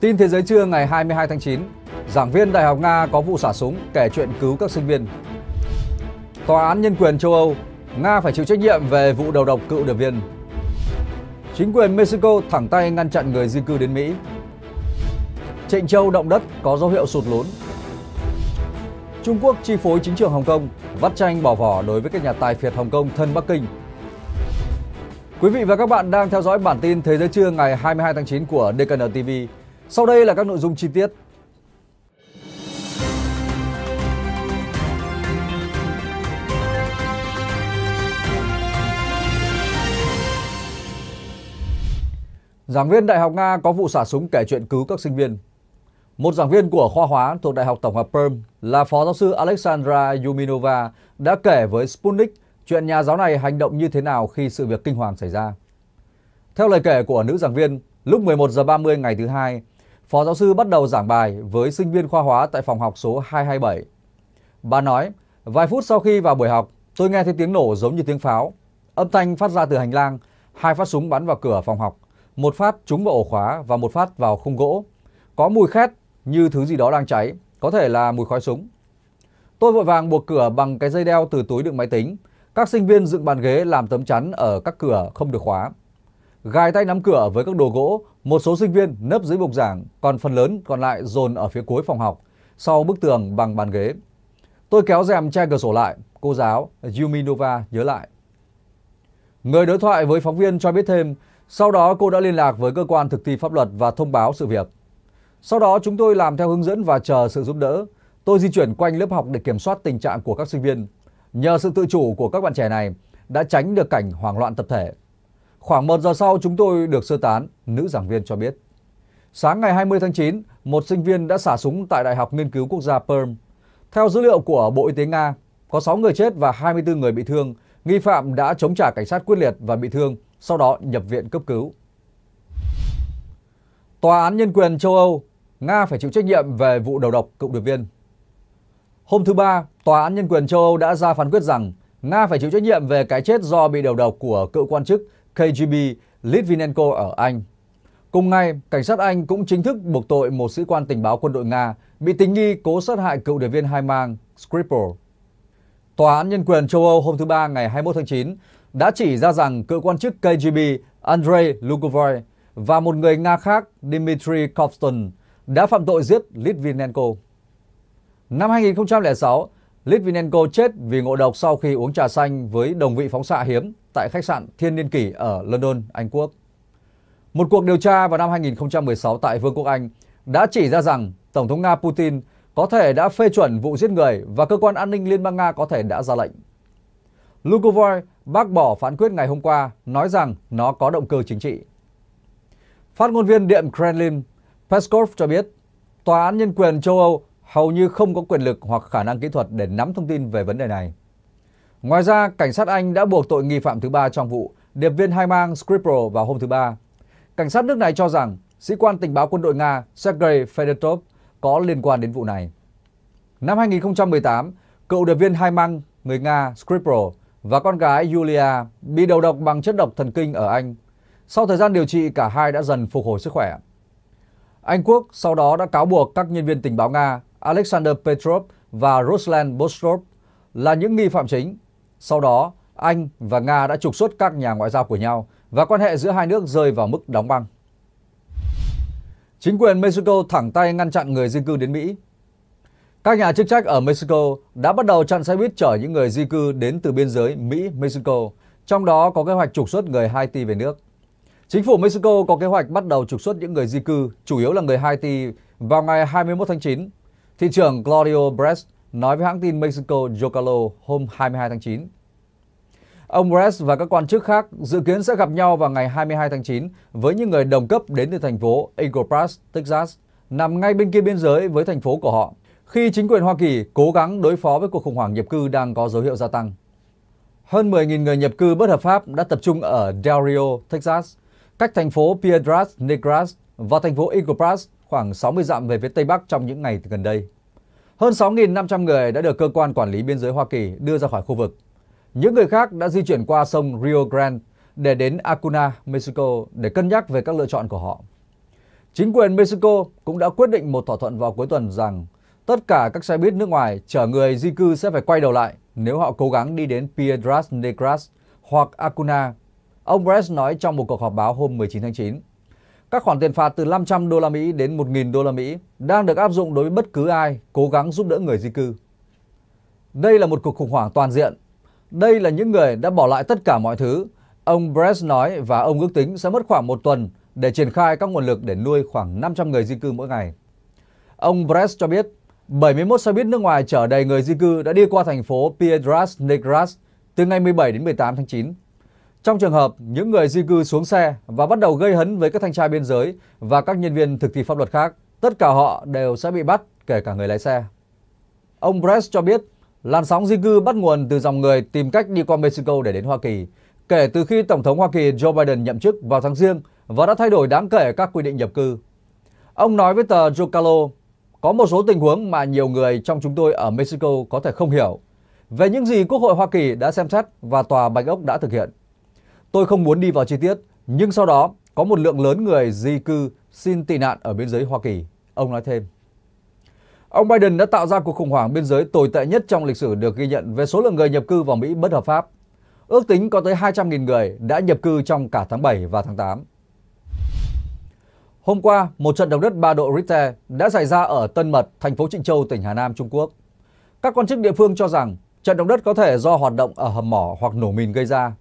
Tin Thế giới trưa ngày 22 tháng 9, giảng viên Đại học Nga có vụ xả súng kể chuyện cứu các sinh viên. Tòa án Nhân quyền châu Âu, Nga phải chịu trách nhiệm về vụ đầu độc cựu điệp viên. Chính quyền Mexico thẳng tay ngăn chặn người di cư đến Mỹ. Trịnh Châu động đất có dấu hiệu sụt lún. Trung Quốc chi phối chính trường Hồng Kông, vắt chanh bỏ vỏ đối với các nhà tài phiệt Hồng Kông thân Bắc Kinh. Quý vị và các bạn đang theo dõi bản tin Thế giới trưa ngày 22 tháng 9 của DKN TV. Sau đây là các nội dung chi tiết. Giảng viên Đại học Nga có vụ xả súng kể chuyện cứu các sinh viên. Một giảng viên của khoa hóa thuộc Đại học Tổng hợp Perm là Phó giáo sư Alexandra Yuminova đã kể với Sputnik chuyện nhà giáo này hành động như thế nào khi sự việc kinh hoàng xảy ra. Theo lời kể của nữ giảng viên, lúc 11:30 ngày thứ Hai, Phó giáo sư bắt đầu giảng bài với sinh viên khoa hóa tại phòng học số 227. Bà nói, vài phút sau khi vào buổi học, tôi nghe thấy tiếng nổ giống như tiếng pháo. Âm thanh phát ra từ hành lang, hai phát súng bắn vào cửa phòng học. Một phát trúng vào ổ khóa và một phát vào khung gỗ. Có mùi khét như thứ gì đó đang cháy, có thể là mùi khói súng. Tôi vội vàng buộc cửa bằng cái dây đeo từ túi đựng máy tính. Các sinh viên dựng bàn ghế làm tấm chắn ở các cửa không được khóa. Gài tay nắm cửa với các đồ gỗ, một số sinh viên nấp dưới bục giảng, còn phần lớn còn lại dồn ở phía cuối phòng học, sau bức tường bằng bàn ghế. Tôi kéo rèm che cửa sổ lại, cô giáo Yuminova nhớ lại. Người đối thoại với phóng viên cho biết thêm, sau đó cô đã liên lạc với cơ quan thực thi pháp luật và thông báo sự việc. Sau đó chúng tôi làm theo hướng dẫn và chờ sự giúp đỡ. Tôi di chuyển quanh lớp học để kiểm soát tình trạng của các sinh viên. Nhờ sự tự chủ của các bạn trẻ này đã tránh được cảnh hoảng loạn tập thể. Khoảng 1 giờ sau chúng tôi được sơ tán, nữ giảng viên cho biết. Sáng ngày 20 tháng 9, một sinh viên đã xả súng tại Đại học Nghiên cứu Quốc gia Perm. Theo dữ liệu của Bộ Y tế Nga, có 6 người chết và 24 người bị thương. Nghi phạm đã chống trả cảnh sát quyết liệt và bị thương, sau đó nhập viện cấp cứu. Tòa án Nhân quyền châu Âu, Nga phải chịu trách nhiệm về vụ đầu độc cựu điệp viên. Hôm thứ Ba, Tòa án Nhân quyền châu Âu đã ra phán quyết rằng Nga phải chịu trách nhiệm về cái chết do bị đầu độc của cựu quan chức KGB Litvinenko ở Anh. Cùng ngày, cảnh sát Anh cũng chính thức buộc tội một sĩ quan tình báo quân đội Nga bị tình nghi cố sát hại cựu điệp viên hai mang Skripal. Tòa án Nhân quyền châu Âu hôm thứ Ba ngày 21 tháng 9 đã chỉ ra rằng cựu quan chức KGB Andrey Lugovoy và một người Nga khác Dmitry Kovtun đã phạm tội giết Litvinenko. Năm 2006, Litvinenko chết vì ngộ độc sau khi uống trà xanh với đồng vị phóng xạ hiếm tại khách sạn Thiên Niên Kỷ ở London, Anh Quốc. Một cuộc điều tra vào năm 2016 tại Vương quốc Anh đã chỉ ra rằng Tổng thống Nga Putin có thể đã phê chuẩn vụ giết người và cơ quan an ninh Liên bang Nga có thể đã ra lệnh. Lugovoy bác bỏ phán quyết ngày hôm qua, nói rằng nó có động cơ chính trị. Phát ngôn viên Điện Kremlin Peskov cho biết, Tòa án Nhân quyền châu Âu hầu như không có quyền lực hoặc khả năng kỹ thuật để nắm thông tin về vấn đề này. Ngoài ra, cảnh sát Anh đã buộc tội nghi phạm thứ ba trong vụ điệp viên hai mang Skripal vào hôm thứ Ba. Cảnh sát nước này cho rằng sĩ quan tình báo quân đội Nga Sergei Fedotov có liên quan đến vụ này. Năm 2018, cựu điệp viên hai mang người Nga Skripal và con gái Yulia bị đầu độc bằng chất độc thần kinh ở Anh. Sau thời gian điều trị, cả hai đã dần phục hồi sức khỏe. Anh Quốc sau đó đã cáo buộc các nhân viên tình báo Nga Alexander Petrov và Ruslan Bostrov là những nghi phạm chính. Sau đó, Anh và Nga đã trục xuất các nhà ngoại giao của nhau và quan hệ giữa hai nước rơi vào mức đóng băng. Chính quyền Mexico thẳng tay ngăn chặn người di cư đến Mỹ. Các nhà chức trách ở Mexico đã bắt đầu chặn xe buýt chở những người di cư đến từ biên giới Mỹ-Mexico, trong đó có kế hoạch trục xuất người Haiti về nước. Chính phủ Mexico có kế hoạch bắt đầu trục xuất những người di cư, chủ yếu là người Haiti, vào ngày 21 tháng 9. Thị trưởng Claudio Brest nói với hãng tin Mexico Yocalo hôm 22 tháng 9. Ông Brest và các quan chức khác dự kiến sẽ gặp nhau vào ngày 22 tháng 9 với những người đồng cấp đến từ thành phố Eagle Pass, Texas, nằm ngay bên kia biên giới với thành phố của họ, khi chính quyền Hoa Kỳ cố gắng đối phó với cuộc khủng hoảng nhập cư đang có dấu hiệu gia tăng. Hơn 10.000 người nhập cư bất hợp pháp đã tập trung ở Del Rio, Texas, cách thành phố Piedras Negras và thành phố Eagle Pass khoảng 60 dặm về phía Tây Bắc trong những ngày gần đây. Hơn 6.500 người đã được cơ quan quản lý biên giới Hoa Kỳ đưa ra khỏi khu vực. Những người khác đã di chuyển qua sông Rio Grande để đến Acuna, Mexico để cân nhắc về các lựa chọn của họ. Chính quyền Mexico cũng đã quyết định một thỏa thuận vào cuối tuần rằng tất cả các xe buýt nước ngoài chở người di cư sẽ phải quay đầu lại nếu họ cố gắng đi đến Piedras Negras hoặc Acuna. Ông Brest nói trong một cuộc họp báo hôm 19 tháng 9. Các khoản tiền phạt từ 500 đô la Mỹ đến 1.000 đô la Mỹ đang được áp dụng đối với bất cứ ai cố gắng giúp đỡ người di cư. Đây là một cuộc khủng hoảng toàn diện. Đây là những người đã bỏ lại tất cả mọi thứ, ông Brest nói, và ông ước tính sẽ mất khoảng một tuần để triển khai các nguồn lực để nuôi khoảng 500 người di cư mỗi ngày. Ông Brest cho biết 71 xe buýt nước ngoài chở đầy người di cư đã đi qua thành phố Piedras Negras từ ngày 17 đến 18 tháng 9. Trong trường hợp những người di cư xuống xe và bắt đầu gây hấn với các thanh tra biên giới và các nhân viên thực thi pháp luật khác, tất cả họ đều sẽ bị bắt, kể cả người lái xe. Ông Brest cho biết làn sóng di cư bắt nguồn từ dòng người tìm cách đi qua Mexico để đến Hoa Kỳ kể từ khi Tổng thống Hoa Kỳ Joe Biden nhậm chức vào tháng Giêng và đã thay đổi đáng kể các quy định nhập cư. Ông nói với tờ Jocalo, có một số tình huống mà nhiều người trong chúng tôi ở Mexico có thể không hiểu về những gì Quốc hội Hoa Kỳ đã xem xét và Tòa Bạch Ốc đã thực hiện. Tôi không muốn đi vào chi tiết, nhưng sau đó có một lượng lớn người di cư xin tị nạn ở biên giới Hoa Kỳ, ông nói thêm. Ông Biden đã tạo ra cuộc khủng hoảng biên giới tồi tệ nhất trong lịch sử được ghi nhận về số lượng người nhập cư vào Mỹ bất hợp pháp. Ước tính có tới 200.000 người đã nhập cư trong cả tháng 7 và tháng 8. Hôm qua, một trận động đất 3 độ Richter đã xảy ra ở Tân Mật, thành phố Trịnh Châu, tỉnh Hà Nam, Trung Quốc. Các quan chức địa phương cho rằng trận động đất có thể do hoạt động ở hầm mỏ hoặc nổ mìn gây ra.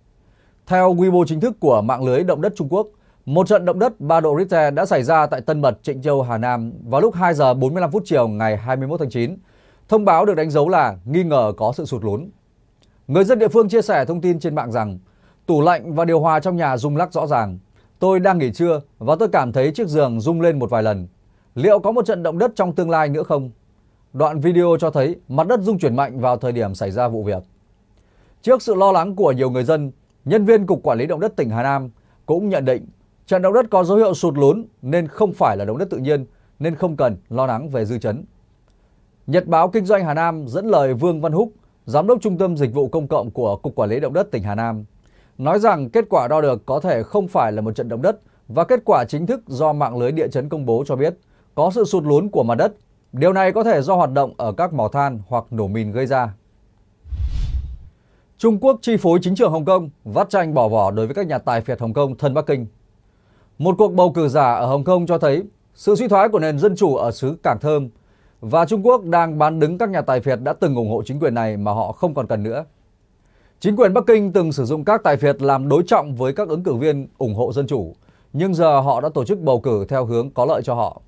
Theo Weibo chính thức của mạng lưới động đất Trung Quốc, một trận động đất 3 độ Richter đã xảy ra tại Tân Mật, Trịnh Châu, Hà Nam vào lúc 2 giờ 45 phút chiều ngày 21 tháng 9. Thông báo được đánh dấu là nghi ngờ có sự sụt lún. Người dân địa phương chia sẻ thông tin trên mạng rằng tủ lạnh và điều hòa trong nhà rung lắc rõ ràng. Tôi đang nghỉ trưa và tôi cảm thấy chiếc giường rung lên một vài lần. Liệu có một trận động đất trong tương lai nữa không? Đoạn video cho thấy mặt đất rung chuyển mạnh vào thời điểm xảy ra vụ việc. Trước sự lo lắng của nhiều người dân, nhân viên Cục Quản lý Động đất tỉnh Hà Nam cũng nhận định trận động đất có dấu hiệu sụt lún nên không phải là động đất tự nhiên, nên không cần lo lắng về dư chấn. Nhật báo Kinh doanh Hà Nam dẫn lời Vương Văn Húc, Giám đốc Trung tâm Dịch vụ Công cộng của Cục Quản lý Động đất tỉnh Hà Nam, nói rằng kết quả đo được có thể không phải là một trận động đất và kết quả chính thức do mạng lưới địa chấn công bố cho biết có sự sụt lún của mặt đất. Điều này có thể do hoạt động ở các mỏ than hoặc nổ mìn gây ra. Trung Quốc chi phối chính trường Hồng Kông, vắt tranh bỏ vỏ đối với các nhà tài phiệt Hồng Kông thân Bắc Kinh. Một cuộc bầu cử giả ở Hồng Kông cho thấy sự suy thoái của nền dân chủ ở xứ Cảng Thơm và Trung Quốc đang bán đứng các nhà tài phiệt đã từng ủng hộ chính quyền này mà họ không còn cần nữa. Chính quyền Bắc Kinh từng sử dụng các tài phiệt làm đối trọng với các ứng cử viên ủng hộ dân chủ, nhưng giờ họ đã tổ chức bầu cử theo hướng có lợi cho họ.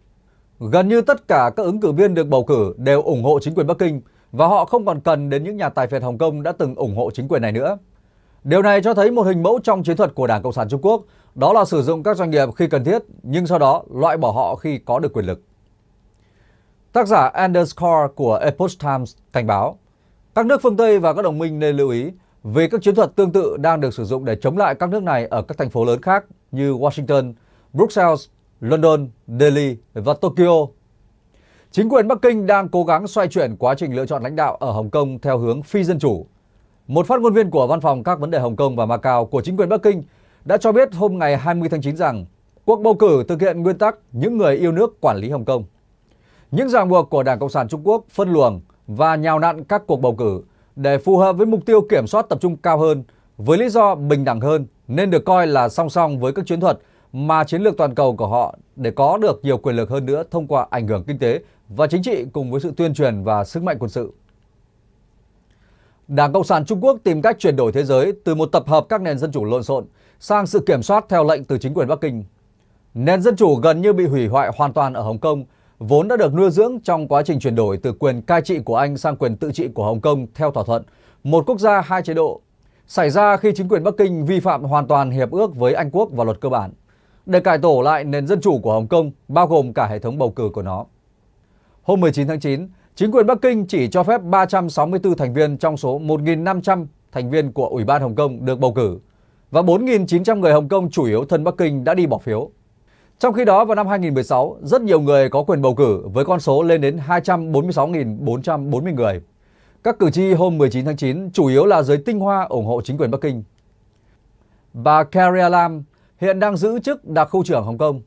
Gần như tất cả các ứng cử viên được bầu cử đều ủng hộ chính quyền Bắc Kinh và họ không còn cần đến những nhà tài phiệt Hồng Kông đã từng ủng hộ chính quyền này nữa. Điều này cho thấy một hình mẫu trong chiến thuật của Đảng Cộng sản Trung Quốc, đó là sử dụng các doanh nghiệp khi cần thiết nhưng sau đó loại bỏ họ khi có được quyền lực. Tác giả Anders Kaur của Epoch Times cảnh báo, các nước phương Tây và các đồng minh nên lưu ý vì các chiến thuật tương tự đang được sử dụng để chống lại các nước này ở các thành phố lớn khác như Washington, Bruxelles, London, Delhi và Tokyo. Chính quyền Bắc Kinh đang cố gắng xoay chuyển quá trình lựa chọn lãnh đạo ở Hồng Kông theo hướng phi dân chủ. Một phát ngôn viên của Văn phòng các vấn đề Hồng Kông và Macau của chính quyền Bắc Kinh đã cho biết hôm ngày 20 tháng 9 rằng cuộc bầu cử thực hiện nguyên tắc những người yêu nước quản lý Hồng Kông. Những ràng buộc của Đảng Cộng sản Trung Quốc phân luồng và nhào nặn các cuộc bầu cử để phù hợp với mục tiêu kiểm soát tập trung cao hơn với lý do bình đẳng hơn nên được coi là song song với các chiến thuật mà chiến lược toàn cầu của họ để có được nhiều quyền lực hơn nữa thông qua ảnh hưởng kinh tế và chính trị cùng với sự tuyên truyền và sức mạnh quân sự. Đảng Cộng sản Trung Quốc tìm cách chuyển đổi thế giới từ một tập hợp các nền dân chủ lộn xộn sang sự kiểm soát theo lệnh từ chính quyền Bắc Kinh. Nền dân chủ gần như bị hủy hoại hoàn toàn ở Hồng Kông, vốn đã được nuôi dưỡng trong quá trình chuyển đổi từ quyền cai trị của Anh sang quyền tự trị của Hồng Kông theo thỏa thuận một quốc gia hai chế độ, xảy ra khi chính quyền Bắc Kinh vi phạm hoàn toàn hiệp ước với Anh quốc và luật cơ bản để cải tổ lại nền dân chủ của Hồng Kông, bao gồm cả hệ thống bầu cử của nó. Hôm 19 tháng 9, chính quyền Bắc Kinh chỉ cho phép 364 thành viên trong số 1.500 thành viên của Ủy ban Hồng Kông được bầu cử và 4.900 người Hồng Kông chủ yếu thân Bắc Kinh đã đi bỏ phiếu. Trong khi đó vào năm 2016, rất nhiều người có quyền bầu cử với con số lên đến 246.440 người. Các cử tri hôm 19 tháng 9 chủ yếu là giới tinh hoa ủng hộ chính quyền Bắc Kinh. Bà Carrie Lam hiện đang giữ chức đặc khu trưởng Hồng Kông.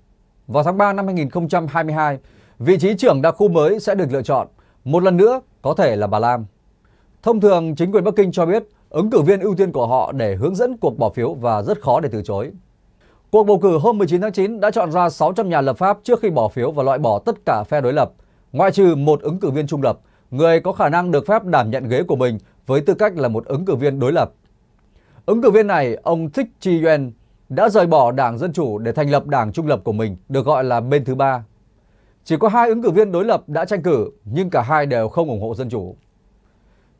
Vào tháng 3 năm 2022, vị trí trưởng đặc khu mới sẽ được lựa chọn, một lần nữa có thể là bà Lam. Thông thường, chính quyền Bắc Kinh cho biết ứng cử viên ưu tiên của họ để hướng dẫn cuộc bỏ phiếu và rất khó để từ chối. Cuộc bầu cử hôm 19 tháng 9 đã chọn ra 600 nhà lập pháp trước khi bỏ phiếu và loại bỏ tất cả phe đối lập, ngoại trừ một ứng cử viên trung lập, người có khả năng được phép đảm nhận ghế của mình với tư cách là một ứng cử viên đối lập. Ứng cử viên này, ông Thích Chí Yuen, đã rời bỏ Đảng Dân Chủ để thành lập đảng trung lập của mình, được gọi là bên thứ ba. Chỉ có hai ứng cử viên đối lập đã tranh cử, nhưng cả hai đều không ủng hộ Dân Chủ.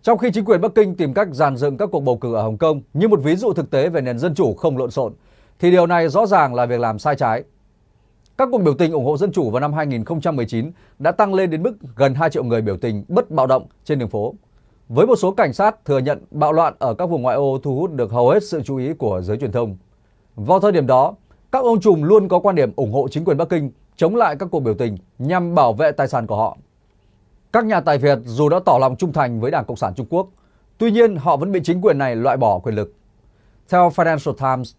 Trong khi chính quyền Bắc Kinh tìm cách dàn dựng các cuộc bầu cử ở Hồng Kông như một ví dụ thực tế về nền dân chủ không lộn xộn, thì điều này rõ ràng là việc làm sai trái. Các cuộc biểu tình ủng hộ dân chủ vào năm 2019 đã tăng lên đến mức gần 2 triệu người biểu tình bất bạo động trên đường phố, với một số cảnh sát thừa nhận bạo loạn ở các vùng ngoại ô thu hút được hầu hết sự chú ý của giới truyền thông. Vào thời điểm đó, các ông trùm luôn có quan điểm ủng hộ chính quyền Bắc Kinh, chống lại các cuộc biểu tình nhằm bảo vệ tài sản của họ. Các nhà tài phiệt dù đã tỏ lòng trung thành với Đảng Cộng sản Trung Quốc, tuy nhiên họ vẫn bị chính quyền này loại bỏ quyền lực. Theo Financial Times,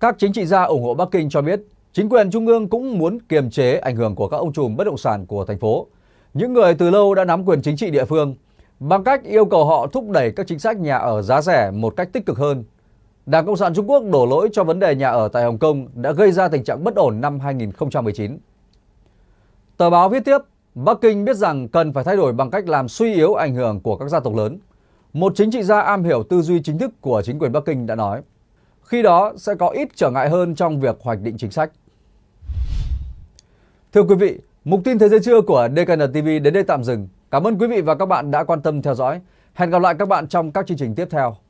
các chính trị gia ủng hộ Bắc Kinh cho biết chính quyền trung ương cũng muốn kiềm chế ảnh hưởng của các ông trùm bất động sản của thành phố, những người từ lâu đã nắm quyền chính trị địa phương, bằng cách yêu cầu họ thúc đẩy các chính sách nhà ở giá rẻ một cách tích cực hơn. Đảng Cộng sản Trung Quốc đổ lỗi cho vấn đề nhà ở tại Hồng Kông đã gây ra tình trạng bất ổn năm 2019. Tờ báo viết tiếp, Bắc Kinh biết rằng cần phải thay đổi bằng cách làm suy yếu ảnh hưởng của các gia tộc lớn. Một chính trị gia am hiểu tư duy chính thức của chính quyền Bắc Kinh đã nói, khi đó sẽ có ít trở ngại hơn trong việc hoạch định chính sách. Thưa quý vị, mục tin Thế giới trưa của DKN TV đến đây tạm dừng. Cảm ơn quý vị và các bạn đã quan tâm theo dõi. Hẹn gặp lại các bạn trong các chương trình tiếp theo.